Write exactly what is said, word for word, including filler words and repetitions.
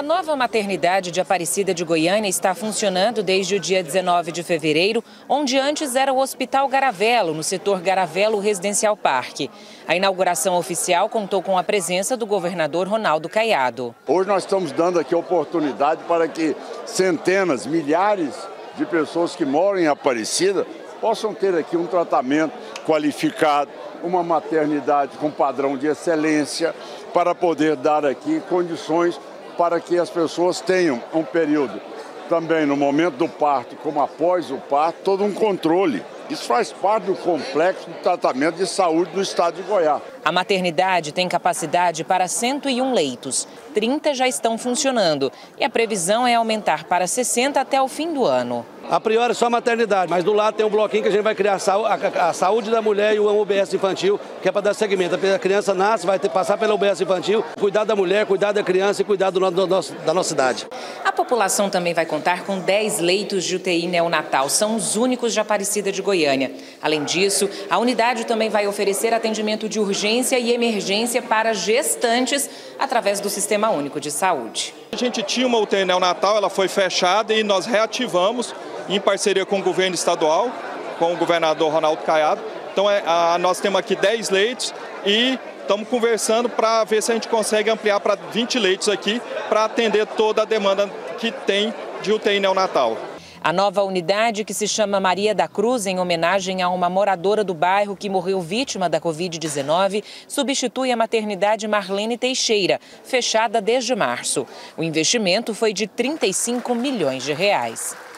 A nova maternidade de Aparecida de Goiânia está funcionando desde o dia dezenove de fevereiro, onde antes era o Hospital Garavelo, no setor Garavelo Residencial Parque. A inauguração oficial contou com a presença do governador Ronaldo Caiado. Hoje nós estamos dando aqui oportunidade para que centenas, milhares de pessoas que moram em Aparecida possam ter aqui um tratamento qualificado, uma maternidade com padrão de excelência, para poder dar aqui condições para que as pessoas tenham um período, também no momento do parto, como após o parto, todo um controle. Isso faz parte do complexo de tratamento de saúde do estado de Goiás. A maternidade tem capacidade para cento e um leitos, trinta já estão funcionando e a previsão é aumentar para sessenta até o fim do ano. A priori só a maternidade, mas do lado tem um bloquinho que a gente vai criar a saúde da mulher e o U B S infantil, que é para dar segmento. A criança nasce, vai ter, passar pela U B S infantil, cuidar da mulher, cuidar da criança e cuidar do, do, do, da nossa cidade. A população também vai contar com dez leitos de U T I neonatal, são os únicos de Aparecida de Goiânia. Além disso, a unidade também vai oferecer atendimento de urgência e emergência para gestantes através do Sistema Único de Saúde. A gente tinha uma U T I neonatal, ela foi fechada e nós reativamos em parceria com o governo estadual, com o governador Ronaldo Caiado. Então é, a, nós temos aqui dez leitos e estamos conversando para ver se a gente consegue ampliar para vinte leitos aqui para atender toda a demanda que tem de U T I neonatal. A nova unidade, que se chama Maria da Cruz, em homenagem a uma moradora do bairro que morreu vítima da Covid dezenove, substitui a maternidade Marlene Teixeira, fechada desde março. O investimento foi de trinta e cinco milhões de reais.